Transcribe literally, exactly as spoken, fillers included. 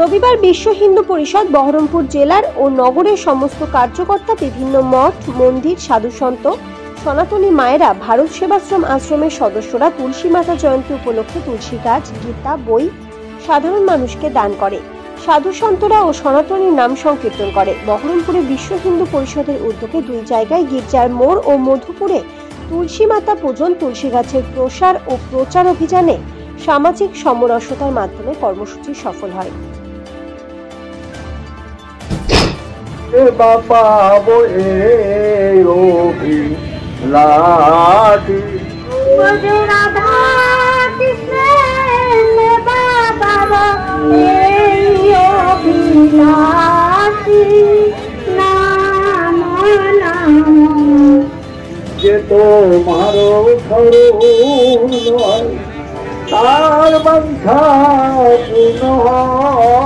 रविवार विश्व हिंदू परिषद बहरमपुर जिलार और नगरेर समस्त कार्यकर्ता विभिन्न मठ मंदिर साधु सन्त सनातनी मायेरा भारत सेवाश्रम आश्रमेर सदस्यरा तुलसी माता जयंती उपलक्षे तुलसी गाछ गीता बई साधारण मानुषके दान करे साधु सन्तरा और सनातनी नाम संकीर्तन करे। बहरमपुरे विश्व हिंदू परिषदेर उद्योगे दुई जायगाय गिरजार मोड़ और मधुपुरे तुलसी माता पूजन तुलसी गाछेर प्रसार और प्रचार अभियाने सामाजिक समरसतार माध्यमे कर्मसूची सफल हय। ए बाबा वो ए योगी लाटी मुझे राधा कृष्ण ने बाबा वो ए योगी लाटी नाम नाम जे तो मारो खरो तार बंधा सुनो।